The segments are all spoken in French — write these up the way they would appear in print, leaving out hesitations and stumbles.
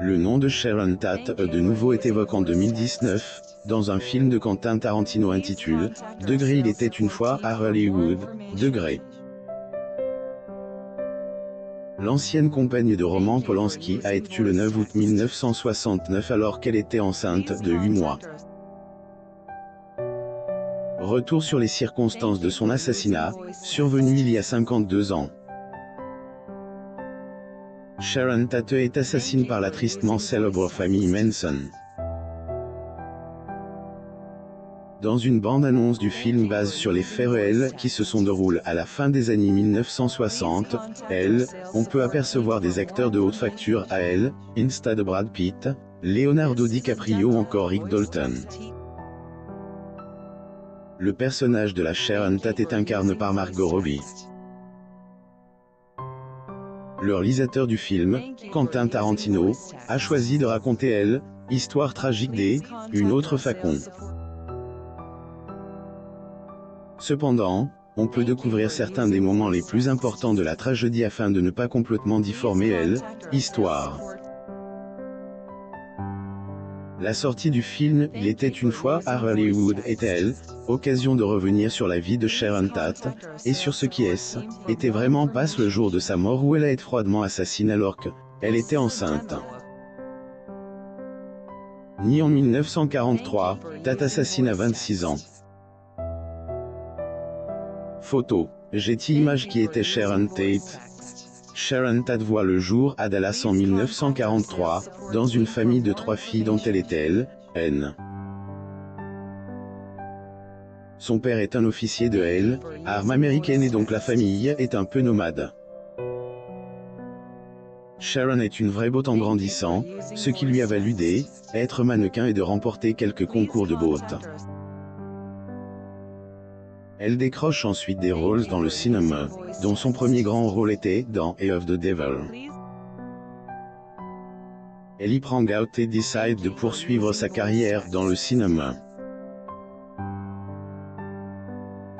Le nom de Sharon Tate a de nouveau été évoqué en 2019, dans un film de Quentin Tarantino intitulé « Degré il était une fois à Hollywood, Degré ». L'ancienne compagne de Roman Polanski a été tuée le 9 août 1969 alors qu'elle était enceinte de 8 mois. Retour sur les circonstances de son assassinat, survenu il y a 52 ans. Sharon Tate est assassinée par la tristement célèbre famille Manson. Dans une bande-annonce du film basée sur les faits réels qui se sont déroulés à la fin des années 1960, on peut apercevoir des acteurs de haute facture à l'instar de Brad Pitt, Leonardo DiCaprio ou encore Rick Dalton. Le personnage de la Sharon Tate est incarné par Margot Robbie. Le réalisateur du film, Quentin Tarantino, a choisi de raconter l'histoire tragique des « Une autre Facon ». Cependant, on peut découvrir certains des moments les plus importants de la tragédie afin de ne pas complètement déformer l'histoire. La sortie du film « Il était une fois à Hollywood » était l'occasion de revenir sur la vie de Sharon Tate, et sur ce qui était vraiment passé le jour de sa mort où elle a été froidement assassinée alors qu'elle était enceinte. Née en 1943, Tate assassine à 26 ans. Photo, Getty Images qui était Sharon Tate. Sharon Tate voit le jour à Dallas en 1943, dans une famille de 3 filles dont elle était l'aînée. Son père est un officier de l'armée américaine et donc la famille est un peu nomade. Sharon est une vraie beauté en grandissant, ce qui lui a valu d'être mannequin et de remporter quelques concours de beauté. Elle décroche ensuite des rôles dans le cinéma, dont son premier grand rôle était dans Eye of the Devil. Elle y prend goût et décide de poursuivre sa carrière dans le cinéma.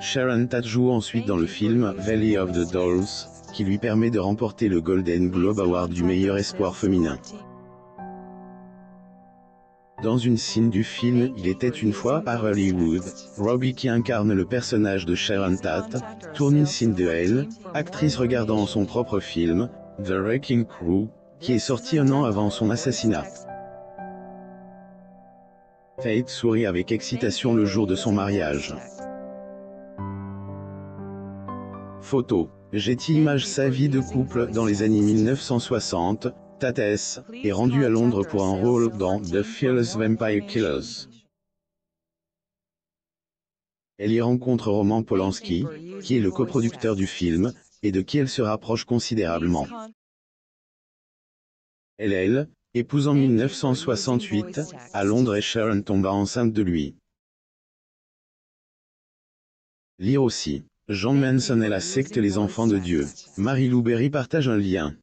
Sharon Tate joue ensuite dans le film Valley of the Dolls, qui lui permet de remporter le Golden Globe Award du meilleur espoir féminin. Dans une scène du film Il était une fois à Hollywood, Robbie qui incarne le personnage de Sharon Tate, tourne une scène de l'actrice regardant son propre film, The Wrecking Crew, qui est sorti un an avant son assassinat. Tate sourit avec excitation le jour de son mariage. Photo, Getty Images. Sa vie de couple dans les années 1960, Tate est rendue à Londres pour un rôle dans The Fearless Vampire Killers. Elle y rencontre Roman Polanski, qui est le coproducteur du film, et de qui elle se rapproche considérablement. Elle épouse en 1968, à Londres, et Sharon tomba enceinte de lui. Lire aussi, Charles Manson et la secte Les Enfants de Dieu. Marie-Lou Berry partage un lien.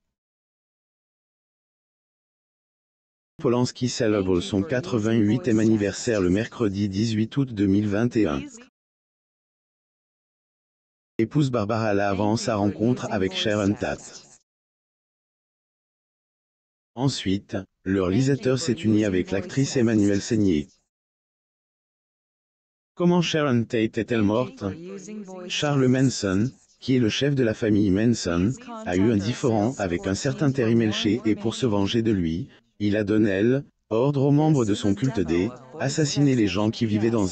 Polanski célèbre son 88e anniversaire le mercredi 18 août 2021. Épouse Barbara Lee avant sa rencontre avec Sharon Tate. Ensuite, le réalisateur s'est uni avec l'actrice Emmanuelle Seignier. Comment Sharon Tate est-elle morte? Charles Manson, qui est le chef de la famille Manson, a eu un différend avec un certain Terry Melcher et pour se venger de lui, il a donné l'ordre aux membres de son culte d'assassiner les gens qui vivaient dans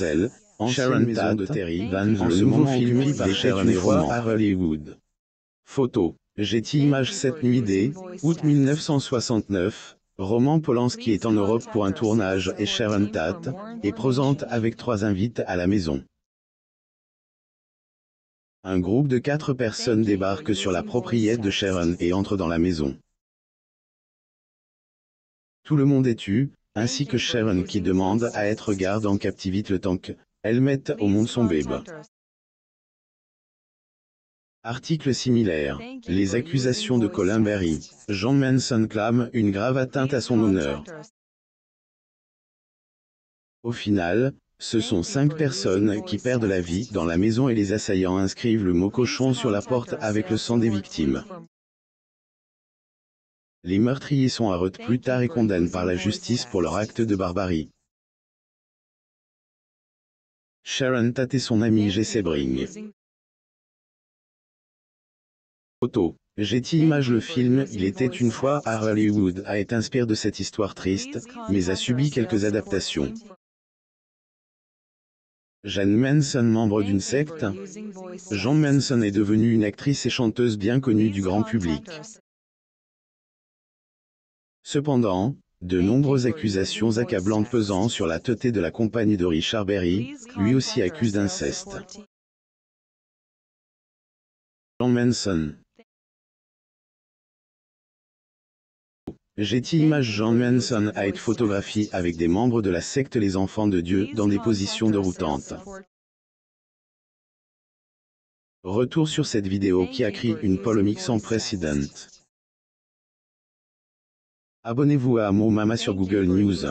en Sharon Tate de Terry, dans ce nouveau film qui par Sharon et Roman à Hollywood. Photo, Getty Images. Cette nuit août 1969, Roman Polanski est en Europe pour un tournage et Sharon Tate est présente avec 3 invités à la maison. Un groupe de 4 personnes débarque sur la propriété de Sharon et entre dans la maison. Tout le monde est tué, ainsi que Sharon qui demande à être gardée en captivité le temps qu'elle mette au monde son bébé. Article similaire. Les accusations de Colin Berry. Charles Manson clame une grave atteinte à son honneur. Au final, ce sont 5 personnes qui perdent la vie dans la maison et les assaillants inscrivent le mot cochon sur la porte avec le sang des victimes. les meurtriers sont arrêtés plus tard et condamnés par la justice pour leur acte de barbarie. Sharon Tate et son ami Jay Sebring. Photo. Getty Images. Le film Il était une fois à Hollywood a été inspiré de cette histoire triste, mais a subi quelques adaptations. Jane Manson, membre d'une secte, Jan Manson est devenue une actrice et chanteuse bien connue du grand public. Cependant, de nombreuses accusations accablantes pesant sur la tête de la compagnie de Richard Berry, lui aussi accuse d'inceste. Jan Manson. Getty Images. Jan Manson a été photographié avec des membres de la secte Les Enfants de Dieu dans des positions déroutantes. Retour sur cette vidéo qui a créé une polémique sans précédent. Abonnez-vous à Mama sur Google News.